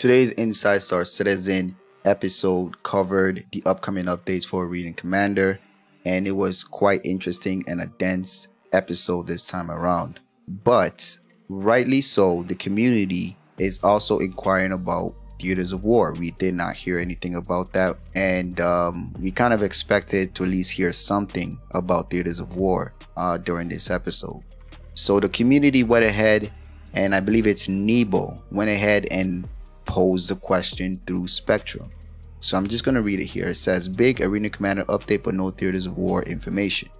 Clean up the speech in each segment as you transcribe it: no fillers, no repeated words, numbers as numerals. Today's Inside Star Citizen episode covered the upcoming updates for Arena Commander, and it was quite interesting and a dense episode this time around. But rightly so, the community is also inquiring about Theatres of War. We did not hear anything about that, and we kind of expected to at least hear something about Theatres of War during this episode. So the community went ahead, and I believe it's Nebo went ahead and posed the question through Spectrum. So I'm just going to read it here. It says, big Arena Commander update but no Theatres of War information.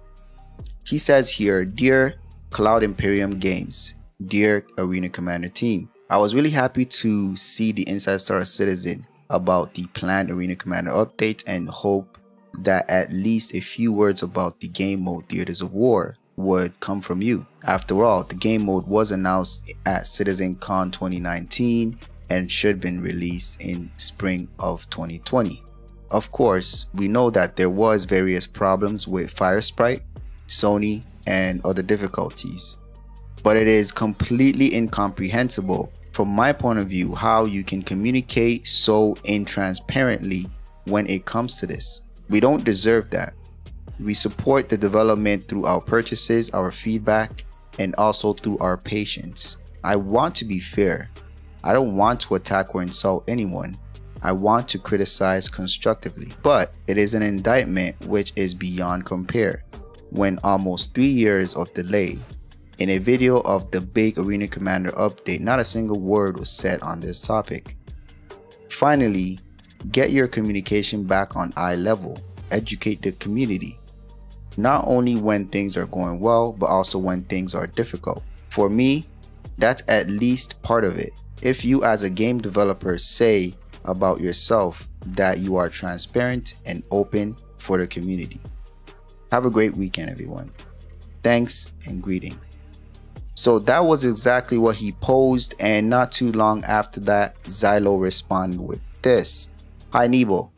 He says here, dear Cloud Imperium Games, dear Arena Commander team, I was really happy to see the Inside Star Citizen about the planned Arena Commander update and hope that at least a few words about the game mode Theatres of War would come from you. After all, the game mode was announced at CitizenCon 2019 and should have been released in spring of 2020. Of course, we know that there was various problems with FireSprite, Sony, and other difficulties, but it is completely incomprehensible from my point of view how you can communicate so intransparently when it comes to this. We don't deserve that. We support the development through our purchases, our feedback, and also through our patience. I want to be fair. I don't want to attack or insult anyone. I want to criticize constructively, but it is an indictment which is beyond compare when almost 3 years of delay. In a video of the big Arena Commander update, not a single word was said on this topic. Finally, get your communication back on eye level. Educate the community, not only when things are going well, but also when things are difficult. For me, that's at least part of it. If you as a game developer say about yourself that you are transparent and open for the community. Have a great weekend, everyone. Thanks and greetings. So that was exactly what he posed, and not too long after that, Xylo responded with this. Hi Nebo,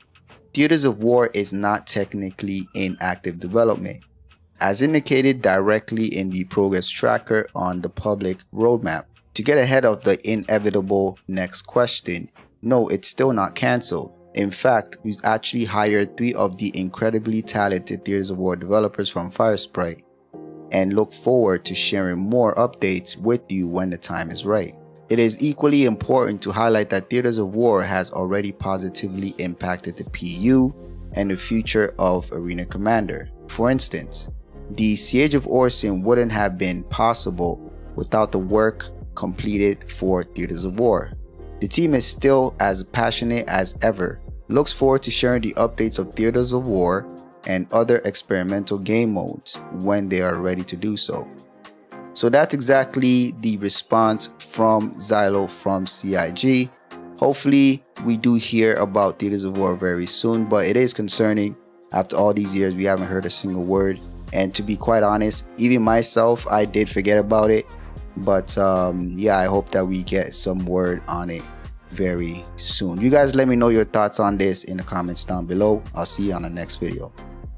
Theatres of War is not technically in active development, as indicated directly in the progress tracker on the public roadmap. To get ahead of the inevitable next question, no, it's still not cancelled. In fact, we've actually hired 3 of the incredibly talented Theatres of War developers from FireSprite, and look forward to sharing more updates with you when the time is right. It is equally important to highlight that Theatres of War has already positively impacted the PU and the future of Arena Commander. For instance, the Siege of Orsin wouldn't have been possible without the work completed for Theatres of War. The team is still as passionate as ever, looks forward to sharing the updates of Theatres of War and other experimental game modes when they are ready to do so. So that's exactly the response from Xylo from CIG. Hopefully we do hear about Theatres of War very soon, but it is concerning. After all these years, we haven't heard a single word, and to be quite honest, even myself, I did forget about it. But yeah, I hope that we get some word on it very soon. You guys let me know your thoughts on this in the comments down below. I'll see you on the next video.